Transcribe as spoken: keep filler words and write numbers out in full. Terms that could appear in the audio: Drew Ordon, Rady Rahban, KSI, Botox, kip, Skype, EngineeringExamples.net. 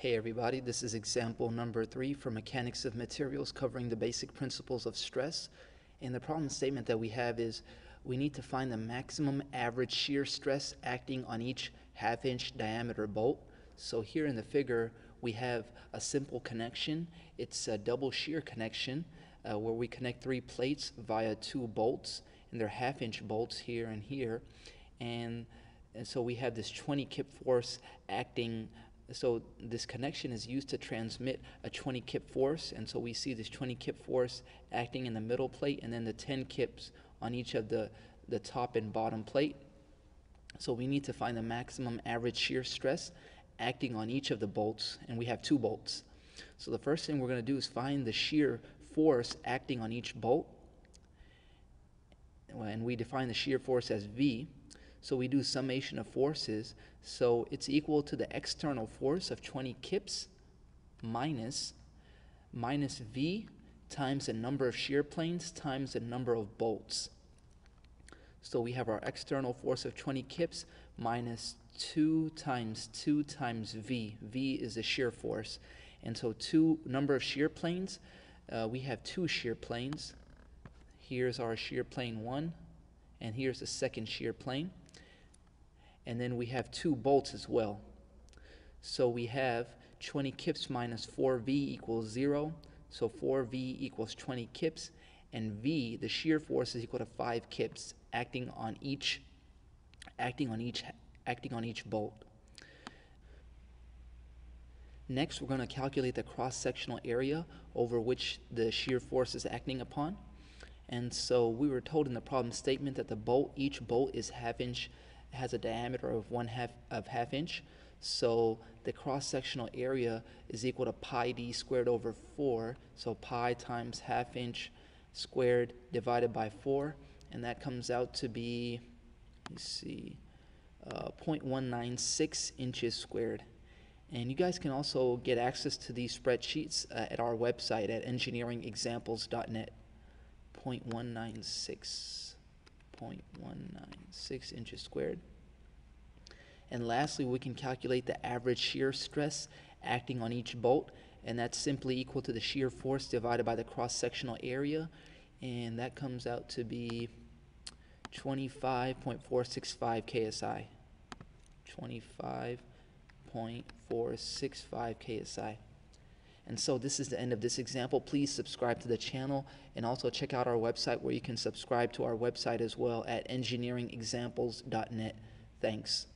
Hey everybody, this is example number three for mechanics of materials, covering the basic principles of stress. And the problem statement that we have is we need to find the maximum average shear stress acting on each half inch diameter bolt. So here in the figure we have a simple connection. It's a double shear connection uh, where we connect three plates via two bolts, and they're half inch bolts here and here, and, and so we have this twenty kip force acting. So this connection is used to transmit a twenty kip force, and so we see this twenty kip force acting in the middle plate, and then the ten kips on each of the, the top and bottom plate. So we need to find the maximum average shear stress acting on each of the bolts, and we have two bolts. So the first thing we're going to do is find the shear force acting on each bolt, and we define the shear force as V. So we do summation of forces, so it's equal to the external force of twenty kips minus minus V times the number of shear planes times the number of bolts. So we have our external force of twenty kips minus two times two times V. V is the shear force, and so two number of shear planes, uh, we have two shear planes. Here's our shear plane one, and here's the second shear plane. And then we have two bolts as well. So we have twenty kips minus four V equals zero. So four V equals twenty kips. And V, the shear force, is equal to five kips acting on each acting on each acting on each bolt. Next, we're going to calculate the cross-sectional area over which the shear force is acting upon. And so we were told in the problem statement that the bolt, each bolt is half inch, has a diameter of one half of half inch. So the cross-sectional area is equal to pi d squared over four. So pi times half inch squared divided by four, and that comes out to be, let's see, uh, zero point one nine six inches squared. And you guys can also get access to these spreadsheets uh, at our website at engineering examples dot net. zero point one nine six inches squared. And lastly, we can calculate the average shear stress acting on each bolt, and that's simply equal to the shear force divided by the cross-sectional area, and that comes out to be twenty-five point four six five K S I. twenty-five point four six five K S I. And so this is the end of this example. Please subscribe to the channel, and also check out our website, where you can subscribe to our website as well at engineering examples dot net. Thanks.